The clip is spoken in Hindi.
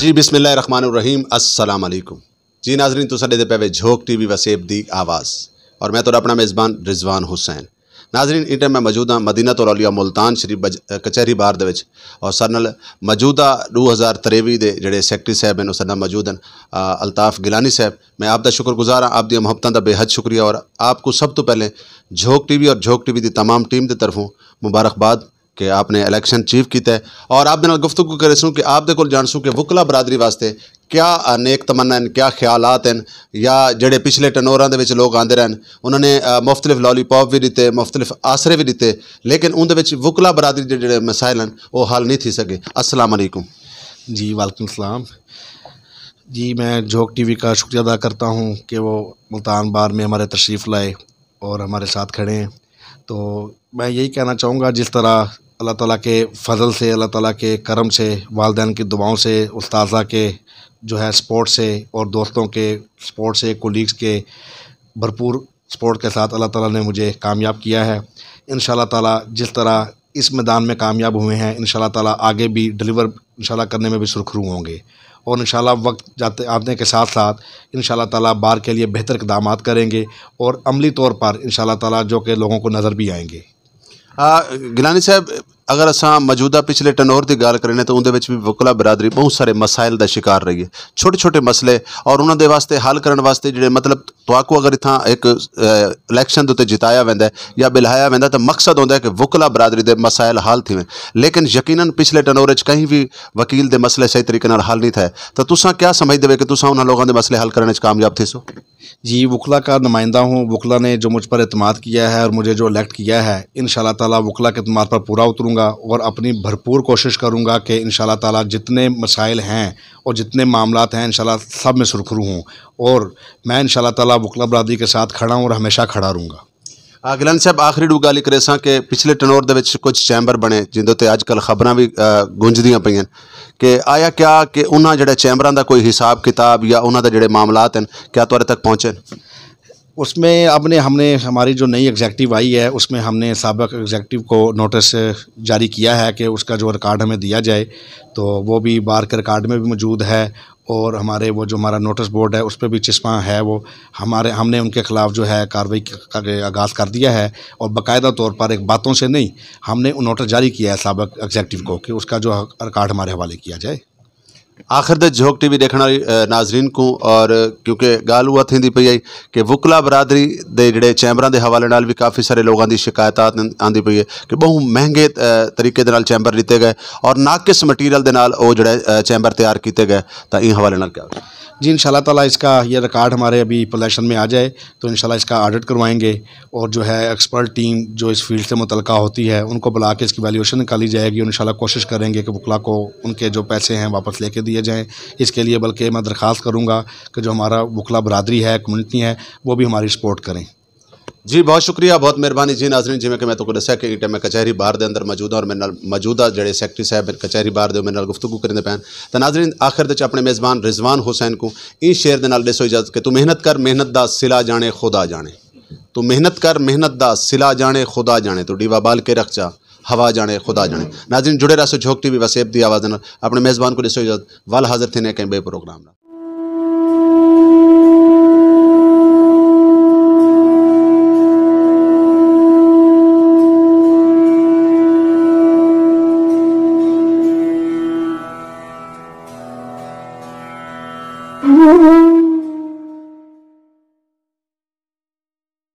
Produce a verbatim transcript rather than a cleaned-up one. जी बिस्मिल्लाहिर्रहमानिर्रहीम, अस्सलाम वालेकुम जी नाजरीन। तो सदे पे झोंक टी वी वसेब दी आवाज़ और मैं तो अपना मेज़बान रिजवान हुसैन। नाजरीन इटे मैं मौजूदा मदीना तौलिया मुल्तान शरीफ कचहरी बार दे विच और सानल मौजूदा दो हज़ार त्रेवी दे जेडे सैकटरी साहब हैं उस मौजूद हैं अल्ताफ़ गिलानी साहब। मैं आप दा शुक्रगुजार हाँ, आप दी मुहब्बतां दा बेहद शुक्रिया और आपको सब तो पहले झोंक टी वी और झोंक टी वी की तमाम टीम की तरफों मुबारकबाद कि आपने इलेक्शन अचीव किया है। और आप गुफ्तगू करूँ कि आप को जानसूँ कि वकला बरादरी वास्ते क्या नेक तमन्ना हैं, क्या ख्यालात हैं, या जेडे पिछले टनोर के लोग आते रहन उन्होंने मुख्तलिफ लॉलीपॉप भी दिते, मुख्तलिफ आसरे भी दिते, लेकिन उनके वकला बरादरी के जेडे मसाइल हैं वो हल नहीं थी सके। अस्सलाम वालेकुम जी। वालेकुम सलाम जी। मैं झोंक टी वी का शुक्रिया अदा करता हूँ कि वो मुल्तान बार में हमारे तशरीफ़ लाए और हमारे साथ खड़े हैं। तो मैं यही कहना चाहूँगा, जिस तरह अल्लाह ताला के फ़ज़ल से, अल्लाह ताला के करम से, वालदैन की दुआओं से, उस्ताज़ा के जो है सपोर्ट से और दोस्तों के सपोर्ट से, कोलीग्स के भरपूर सपोर्ट के साथ अल्लाह ताला ने मुझे कामयाब किया है। इंशाल्लाह ताला जिस तरह इस मैदान में कामयाब हुए हैं, इंशाल्लाह ताला आगे भी डिलीवर इंशाल्लाह करने में भी सुरखरू होंगे और इंशाल्लाह वक्त जाते आने के साथ साथ इंशाल्लाह ताला बार के लिए बेहतर इक़दामात करेंगे और अमली तौर पर इंशाल्लाह ताला जो कि लोगों को नज़र भी आएंगे। गिलानी साहब, अगर अस मौजूदा पिछले टनोर की गल करें तो उनके भी वकला बरादरी बहुत सारे मसाइल का शिकार रही है, छोटे छोटे मसले और उन्होंने वास्ते हल करने वास्ते जो मतलब तो अगर इतना एक इलेक्शन उत्ते जिताया वह या बिलहाया वह तो मकसद होता है कि वकला बरादरी के मसाइल हल थे, लेकिन यकीनन पिछले टनोर कहीं भी वकील के मसले सही तरीके हल नहीं थे। तो तुसा क्या समझते हो कि तुसा उन्होंने लोगों के मसले हल करने कामयाब थे? सो जी, वकला का नुमाइंदा हूँ। वकला ने जो मुझ पर एतमाद किया है और मुझे जो इलेक्ट किया है, इंशाल्लाह ताला वकला के एतमाद पर पूरा उतरूँगा और अपनी भरपूर कोशिश करूँगा कि इंशाल्लाह ताला जितने मसाइल हैं और जितने मामलात हैं इंशाल्लाह सब में सुरखरू हूँ और मैं इंशाल्लाह ताला वकला बरादरी के साथ खड़ा हूँ और हमेशा खड़ा रहूँगा। गिलानी साहब, आखिरी डू गल करेसा कि पिछले टनोर दे विच कुछ चैम्बर बने जिंदे अजकल खबर भी गूंजदियाँ पईयां कि आया क्या कि उन्होंने जोड़े चैम्बर का कोई हिसाब किताब या उन्होंने जोड़े मामलात हैं क्या तुहाडे तक पहुँचे? उसमें अपने हमने हमारी जो नई एग्जैक्टिव आई है उसमें हमने साबिक एग्जैक्टिव को नोटिस जारी किया है कि उसका जो रिकॉर्ड हमें दिया जाए, तो वो भी बार के रिकॉर्ड में भी मौजूद है और हमारे वो जो हमारा नोटिस बोर्ड है उस पर भी चिस्मा है, वो हमारे हमने उनके ख़िलाफ़ जो है कार्रवाई का आगाज़ कर दिया है और बाकायदा तौर पर एक बातों से नहीं हमने नोटिस जारी किया है साबिक एग्जैक्टिव को कि उसका जो रिकॉर्ड हमारे हवाले किया जाए। आखिर दे झोंक टीवी देखने वाली नाजरीन को और क्योंकि गाल हुआ थी पई आई कि वकला बरादरी दे जड़े चैम्बर के हवाले नाल भी काफ़ी सारे लोगों की शिकायत आती पई है कि बहुत महंगे तरीके दे नाल चैम्बर लीते गए और नाकिस मटीरियल दे नाल ओ जड़े चैम्बर तैयार किए गए। तो इन हवाले नाल क्या जी, इंशाल्लाह ताला इसका ये रिकॉर्ड हमारे अभी पोलेशन में आ जाए तो इंशाल्लाह इसका ऑडिट करवाएंगे और जो है एक्सपर्ट टीम जो इस फील्ड से मुतलका होती है उनको बुला के इसकी वैल्यूएशन निकाली जाएगी और इंशाल्लाह कोशिश करेंगे कि वकला को उनके जो पैसे हैं वापस लेके दिए जाएँ। इसके लिए बल्कि मैं दरख्वास्त करूँगा कि जो हमारा वकला बरादरी है, कम्यूनिटी है, वो भी हमारी सपोर्ट करें। जी बहुत शुक्रिया, बहुत मेहरबानी जी नाजरीन। जिमें कि मैं तो दसा कि इटे मैं कचहरी बार के अंदर मौजूद हाँ और मेरे मौजूदा जो सैकटरी साहब कचहरी बार दे मेरे गुफ्तगू करेंदे पैन। तो नाजरीन आखिर अपने मेज़बान रिजवान हुसैन को इन शेर के नाल दसो इजाज़त कि तू मेहनत कर, मेहनत दा सिला जाने खुदा जाने। तू मेहनत कर, मेहनत दा सिला जाने खुदा जाने। तू डीवा बाल के रख जा, हवा जाने खुदा जाने। नाजरीन जुड़े रहो झोंक टीवी वसेब दी आवाज़। अपने मेज़बान को दसो इजाज़त, वाल हाजिर थे कहीं बे प्रोग्राम।